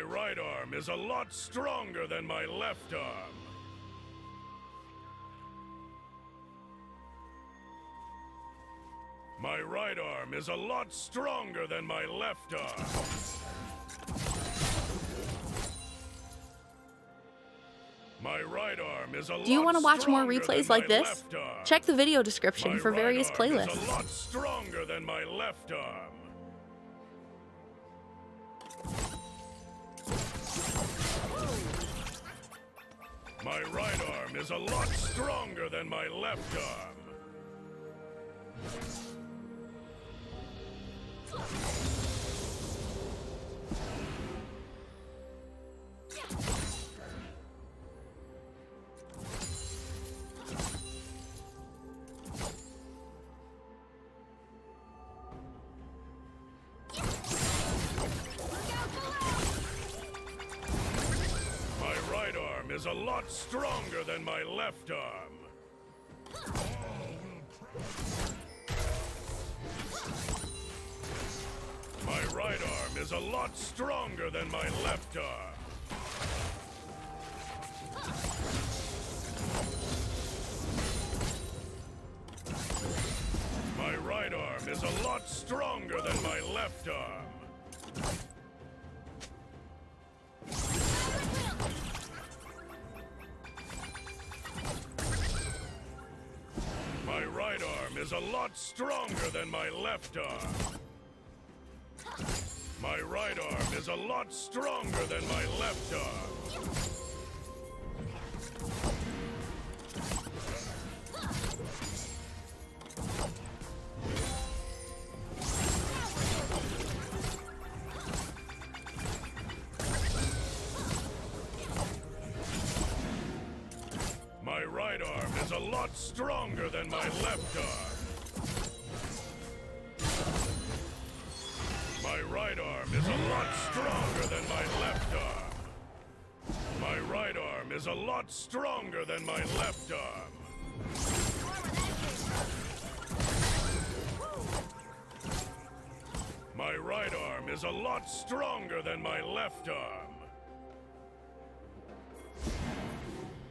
My right arm is a lot stronger than my left arm. My right arm is a lot stronger than my left arm. My right arm is a lot stronger than my left arm. Do you want to watch more replays like this? Check the video description for various playlists. My right arm is a lot stronger than my left arm. My right arm is a lot stronger than my left arm. My right arm is a lot stronger than my left arm. My right arm is a lot stronger than my left arm. My right arm is a lot stronger than my left arm. My right arm is a lot stronger than my left arm. My right arm is a lot stronger than my left arm. My right arm is a lot stronger than my left arm.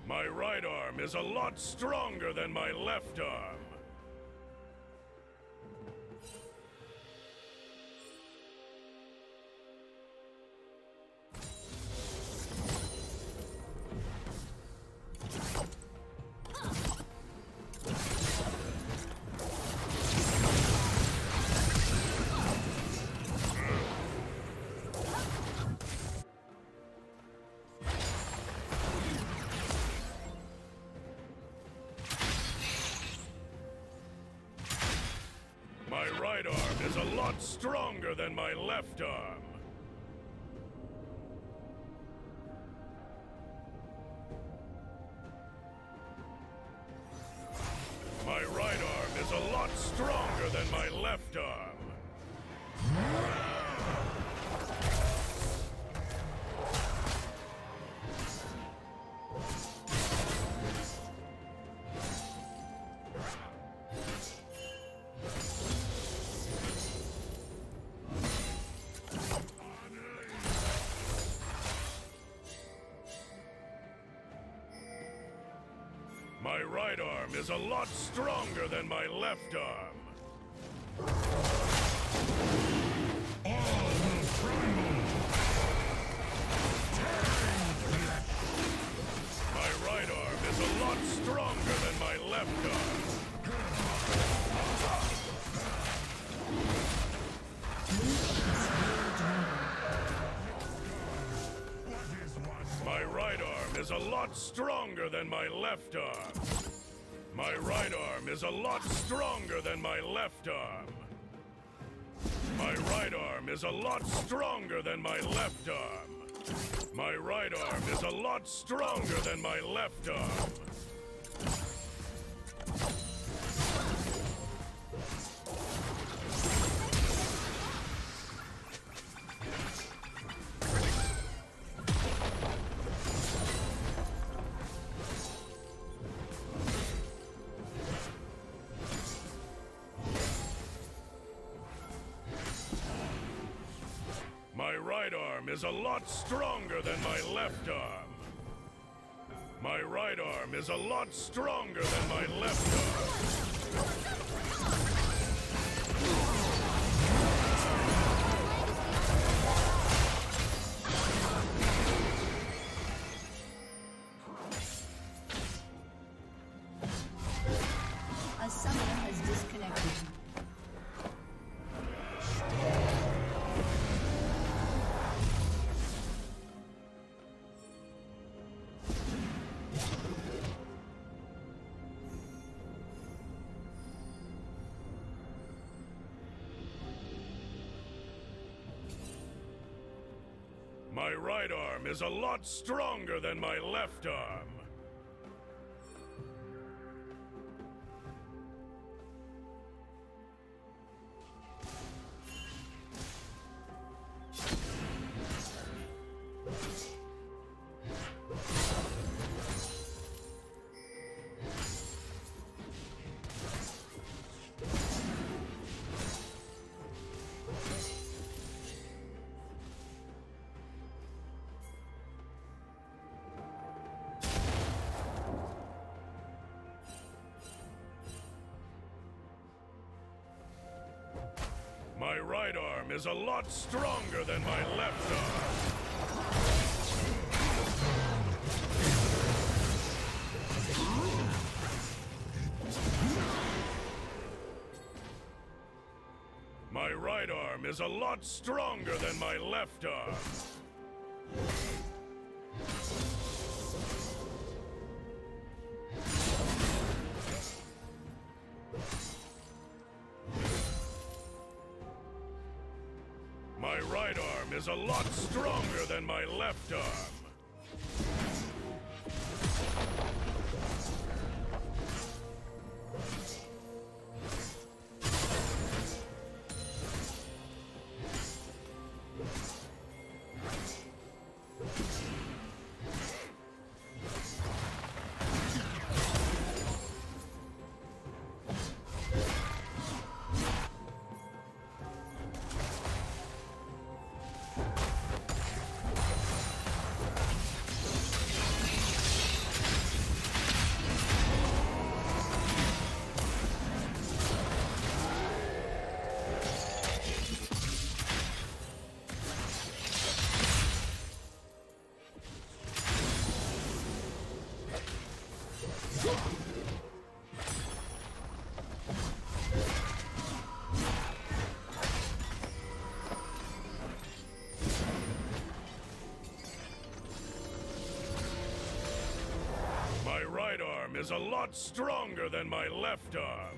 My right arm is a lot stronger than my left arm. My right arm is a lot stronger than my left arm. My right arm is a lot stronger than my left arm. My right arm is a lot stronger than my left arm. My right arm is a lot stronger than my left arm. My right arm is a lot stronger than my left arm. My right arm is a lot stronger than my left arm. All will tremble. My right arm is a lot stronger than my left arm. My right arm is a lot stronger than my left arm. My right arm is a lot stronger than my left arm. My right arm is a lot stronger than my left arm. My right arm is a lot stronger than my left arm. My right right arm is a lot stronger than my left arm. My right arm is a lot stronger than my left arm. My right arm is a lot stronger than my left arm. My right arm is a lot stronger than my left arm. My right arm is a lot stronger than my left arm. My right arm is a lot stronger than my left arm. My right arm is a lot stronger than my left arm.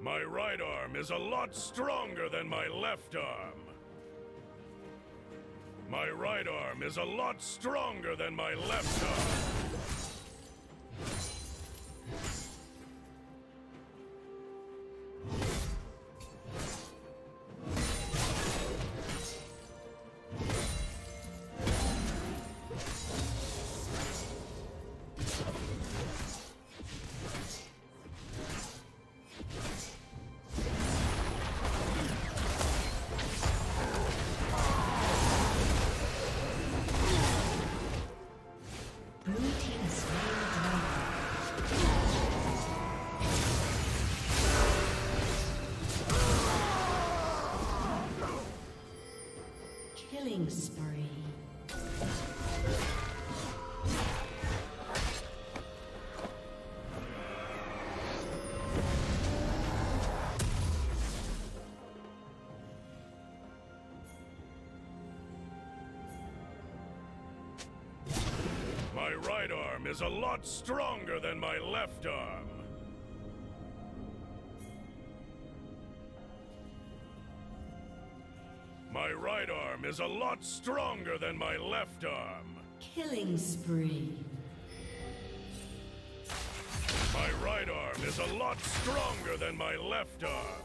My right arm is a lot stronger than my left arm. My right arm is a lot stronger than my left arm. arm is a lot stronger than my left arm. My right arm is a lot stronger than my left arm. Killing spree. My right arm is a lot stronger than my left arm.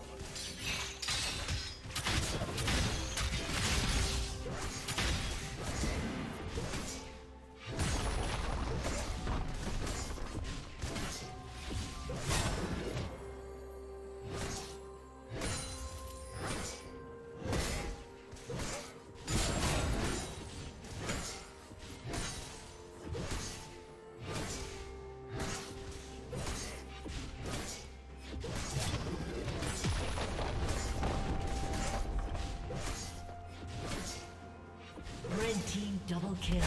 Double kill.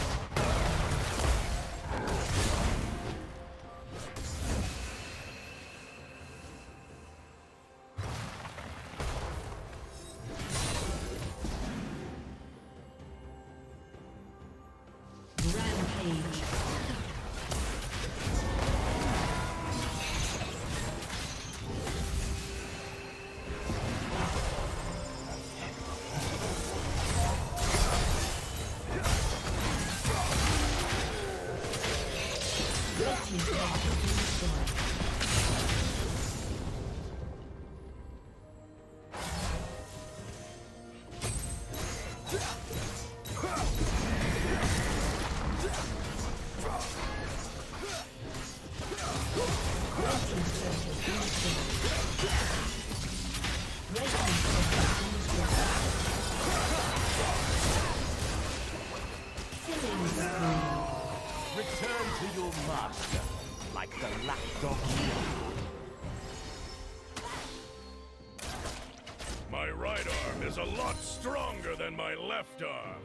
My right arm is a lot stronger than my left arm.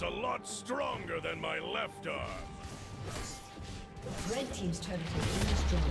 A lot stronger than my left arm. Red team's turret has been destroyed.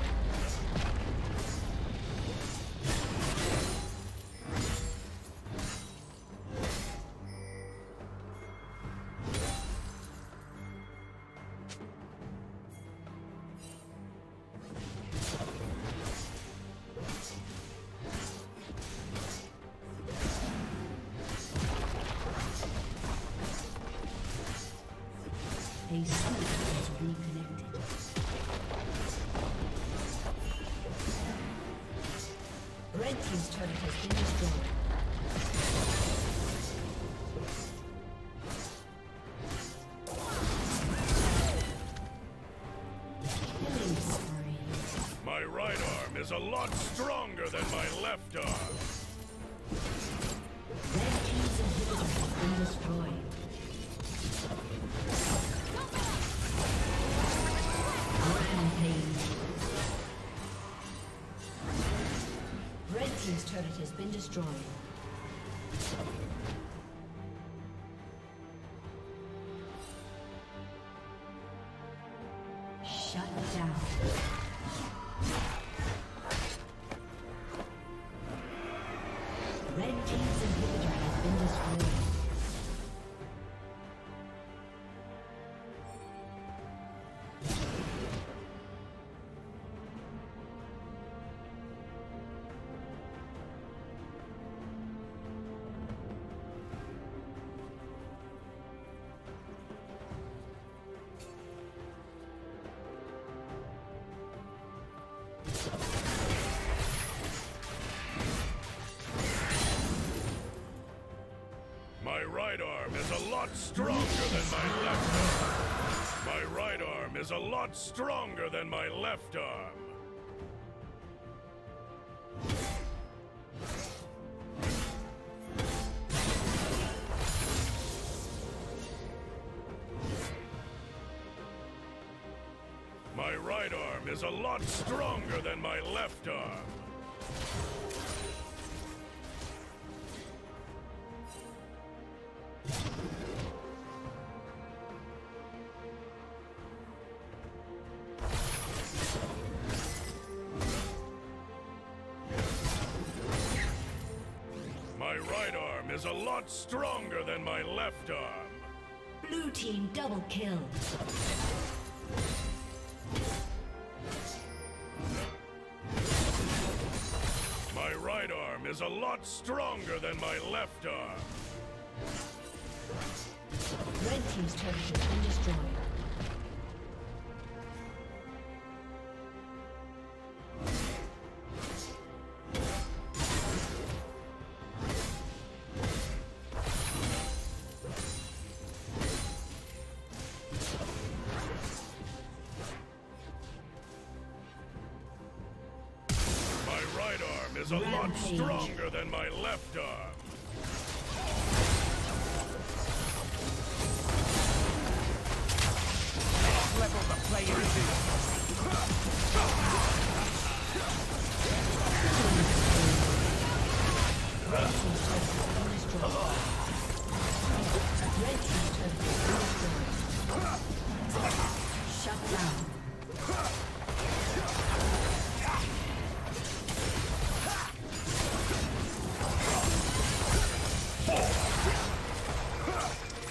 My right arm is a lot stronger than my left arm. Red team's inhibitor has been destroyed. Rampage. Red team's turret has been destroyed. Shut down. lot stronger than my left arm. My right arm is a lot stronger than my left arm. My right arm is a lot stronger than my left arm. My right arm is a lot stronger than my left arm. Blue team double kill. My right arm is a lot stronger than my left arm. Red team's turret has been destroyed. Is a lot stronger than my left arm. Next level the player is in. Shut down.